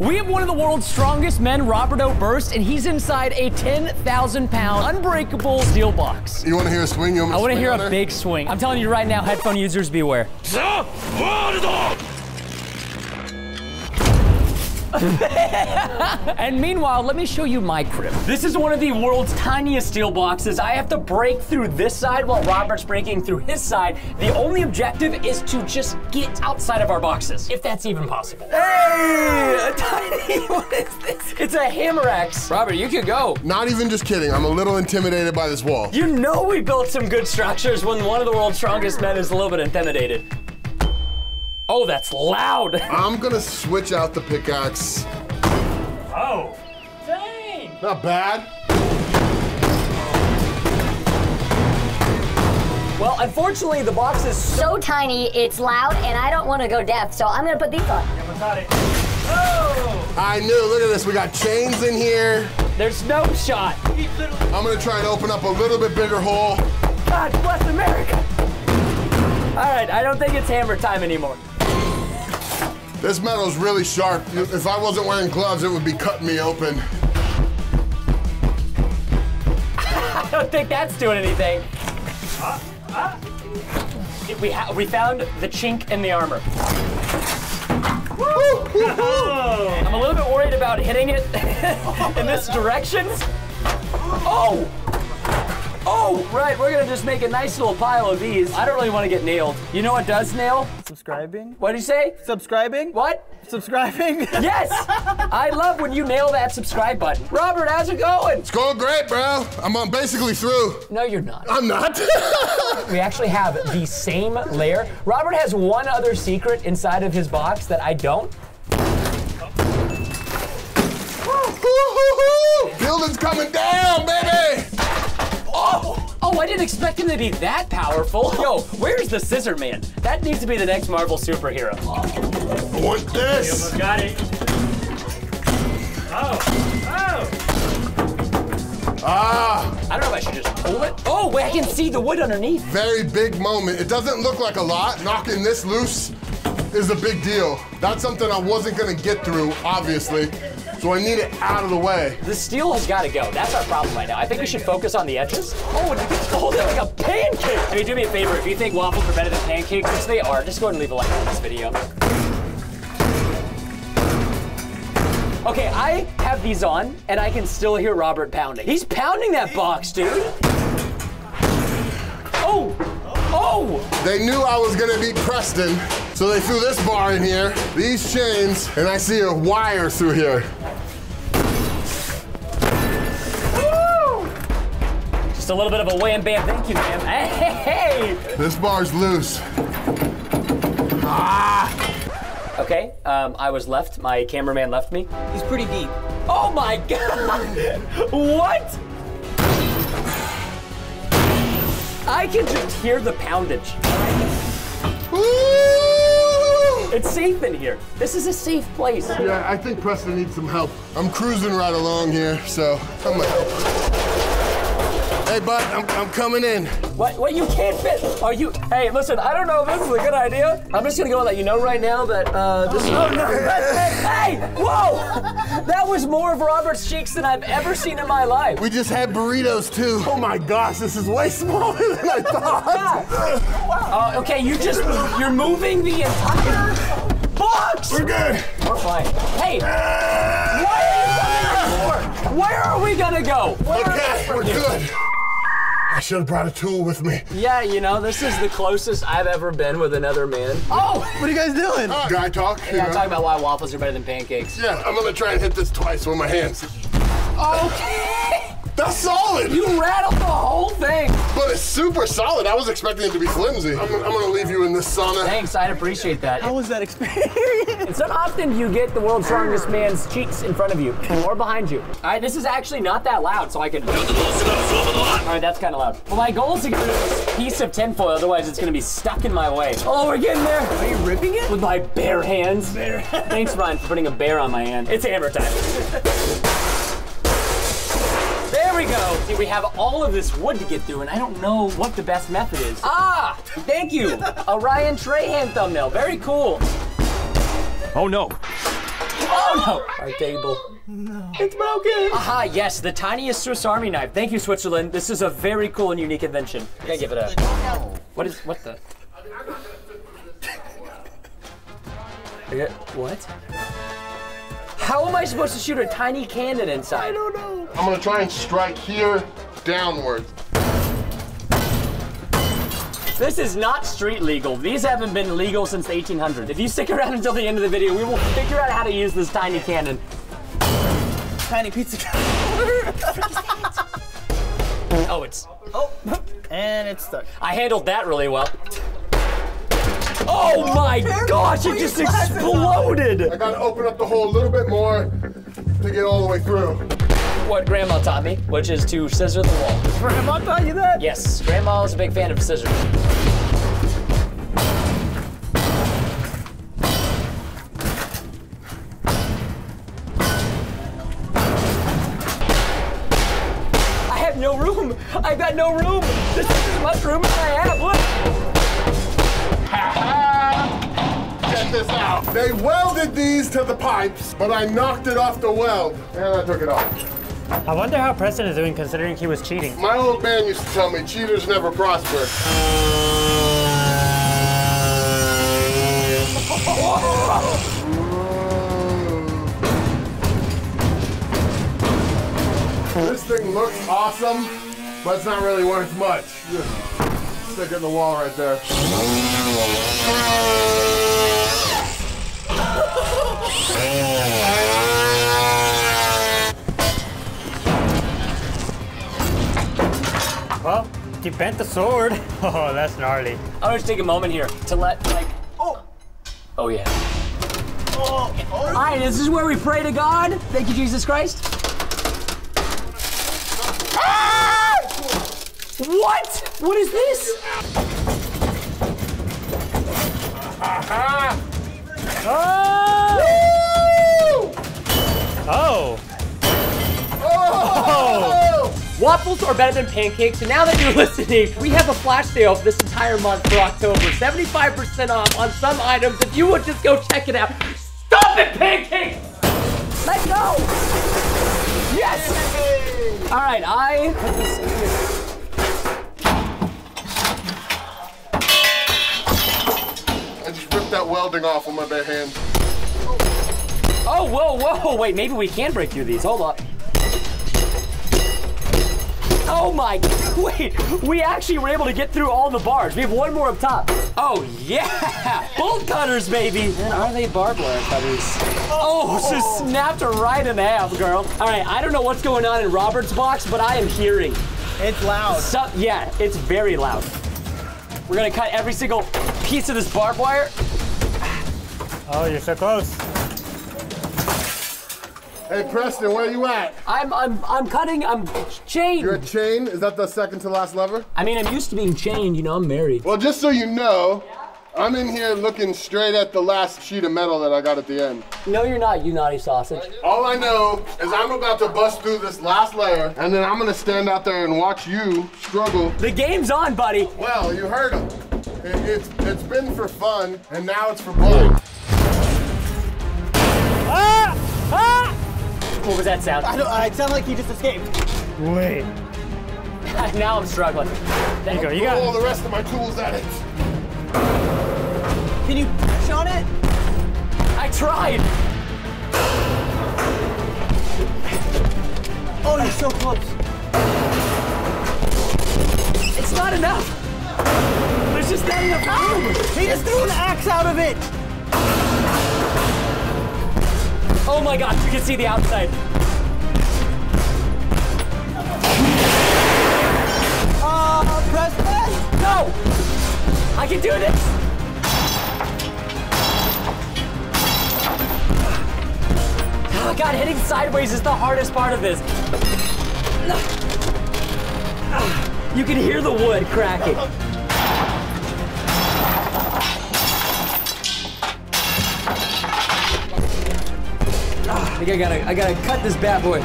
We have one of the world's strongest men, Robert Oberst, and he's inside a 10,000-pound unbreakable steel box. You want to hear a swing? I want to hear a big swing. I'm telling you right now, headphone users, beware. And meanwhile, let me show you my crib. This is one of the world's tiniest steel boxes. I have to break through this side while Robert's breaking through his side. The only objective is to just get outside of our boxes, if that's even possible. Hey, a tiny, what is this? It's a hammer axe. Robert, you could go. Not even just kidding, I'm a little intimidated by this wall. You know we built some good structures when one of the world's strongest men is a little bit intimidated. Oh, that's loud. I'm gonna switch out the pickaxe. Oh. Dang. Not bad. Well, unfortunately, the box is so tiny, it's loud, and I don't want to go deaf, so I'm gonna put these on. Yeah, without it. Oh! I knew, look at this, we got chains in here. There's no shot. I'm gonna try and open up a little bit bigger hole. God bless America. All right, I don't think it's hammer time anymore. This metal's really sharp. If I wasn't wearing gloves, it would be cutting me open. I don't think that's doing anything. We found the chink in the armor. Woo! I'm a little bit worried about hitting it in this direction. Oh! Oh, right, we're gonna just make a nice little pile of these. I don't really wanna get nailed. You know what does nail? Subscribing. What'd you say? Subscribing. What? Subscribing. Yes! I love when you nail that subscribe button. Robert, how's it going? It's going great, bro. I'm basically through. No, you're not. I'm not. We actually have the same layer. Robert has one other secret inside of his box that I don't. Oh. Building's coming down, baby! Oh, I didn't expect him to be that powerful. Yo, where's the Scissor Man? That needs to be the next Marvel superhero. I want this. Got it. Oh, oh. Ah. I don't know if I should just pull it. Oh, wait, I can see the wood underneath. Very big moment. It doesn't look like a lot. Knocking this loose is a big deal. That's something I wasn't gonna get through, obviously. So I need it out of the way. The steel has got to go. That's our problem right now. I think we should focus on the edges. Oh, and you can fold it like a pancake. Hey, do me a favor. If you think waffles are better than pancakes, which they are, just go ahead and leave a like on this video. Okay, I have these on, and I can still hear Robert pounding. He's pounding that box, dude. Oh, oh! They knew I was going to beat Preston, so they threw this bar in here, these chains, and I see a wire through here. Just a little bit of a wham bam, thank you, ma'am. Hey! This bar's loose. Ah! Okay, I was left. My cameraman left me. He's pretty deep. Oh my God! What? I can just hear the poundage. Ooh! It's safe in here. This is a safe place. Yeah, I think Preston needs some help. I'm cruising right along here, so I'm gonna help. Hey, bud, I'm coming in. What, you can't fit? Are you, hey, listen, I don't know if this is a good idea. I'm just gonna go and let you know right now that this is, oh no, hey, whoa! That was more of Robert's cheeks than I've ever seen in my life. We just had burritos too. Oh my gosh, this is way smaller than I thought. Okay, you're moving the entire box. We're good. We're fine. Hey, where are we gonna go? Okay, we're good. I should have brought a tool with me. Yeah, you know, this is the closest I've ever been with another man. Oh, what are you guys doing? Guy talk. Yeah, I'm talking about why waffles are better than pancakes. Yeah, I'm gonna try and hit this twice with my hands. Okay. That's solid. You rattled the whole thing. But it's super solid. I was expecting it to be flimsy. I'm gonna leave you in this sauna. Thanks, I'd appreciate that. How was that experience? It's not often you get the world's strongest man's cheeks in front of you or behind you. All right, this is actually not that loud, so I can. All right, that's kind of loud. Well, my goal is to get this piece of tinfoil, otherwise it's gonna be stuck in my way. Oh, we're getting there. Are you ripping it? With my bare hands. Bear. Thanks, Ryan, for putting a bear on my hand. It's hammer time. There we go. See, we have all of this wood to get through, and I don't know what the best method is. Ah, thank you. A Ryan Trahan thumbnail. Very cool. Oh, no. Oh! Oh no! Our table. No. It's broken! Aha, yes, the tiniest Swiss Army knife. Thank you, Switzerland. This is a very cool and unique invention. Gotta give it up. No. What the? What? How am I supposed to shoot a tiny cannon inside? I don't know. I'm gonna try and strike here, downwards. This is not street legal. These haven't been legal since the 1800s. If you stick around until the end of the video, we will figure out how to use this tiny cannon. Tiny pizza cutter. Oh, it's... Oh, and it's stuck. I handled that really well. Oh my gosh, it just exploded! I gotta open up the hole a little bit more to get all the way through. What Grandma taught me, which is to scissor the wall. Grandma taught you that? Yes, Grandma is a big fan of scissors. I have no room! I've got no room! This is as much room as I have, look! Check this out. They welded these to the pipes, but I knocked it off the weld, and I took it off. I wonder how Preston is doing, considering he was cheating. My old man used to tell me, cheaters never prosper. This thing looks awesome, but it's not really worth much. Stick in the wall right there. Well, he bent the sword. Oh, that's gnarly. I'll just take a moment here to let, like, oh, oh yeah. Oh, oh. All right, this is where we pray to God. Thank you, Jesus Christ. Ah! What? What is this? Oh! Oh! Oh! Waffles are better than pancakes, and now that you're listening, we have a flash sale this entire month for October. 75% off on some items. If you would just go check it out. Stop it, pancakes! Let's go! Yes! All right, I put this in here. That welding off with my bare hand. Oh, whoa, whoa, wait, maybe we can break through these, hold on. Oh my, wait, we actually were able to get through all the bars. We have one more up top. Oh yeah, bolt cutters, baby. And are they barbed wire cutters? Oh, just snapped her right in half, girl. All right, I don't know what's going on in Robert's box, but I am hearing. It's loud. So, yeah, it's very loud. We're gonna cut every single piece of this barbed wire. Oh, you're so close. Hey, Preston, where you at? I'm cutting, I'm chained. You're a chain? Is that the second to last lever? I mean, I'm used to being chained, you know, I'm married. Well, just so you know, I'm in here looking straight at the last sheet of metal that I got at the end. No, you're not, you naughty sausage. All I know is I'm about to bust through this last layer, and then I'm gonna stand out there and watch you struggle. The game's on, buddy. Well, you heard him. It's been for fun, and now it's for blood. Ah! Ah! What was that sound? I sound like he just escaped. Wait. Now I'm struggling. There you go. You got all the rest of my tools at it. Can you push on it? I tried. Oh, you're so close. It's not enough. There's just not enough room. He just threw an axe out of it. Oh my gosh, you can see the outside. Press play. No! I can do this. Oh God, hitting sideways is the hardest part of this. You can hear the wood cracking. I think I gotta cut this bad boy.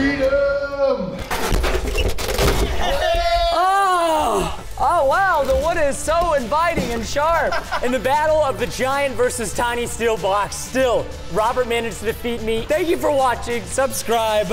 Freedom! Oh! Oh, wow, the wood is so inviting and sharp. In the battle of the giant versus tiny steel box, still, Robert managed to defeat me. Thank you for watching. Subscribe.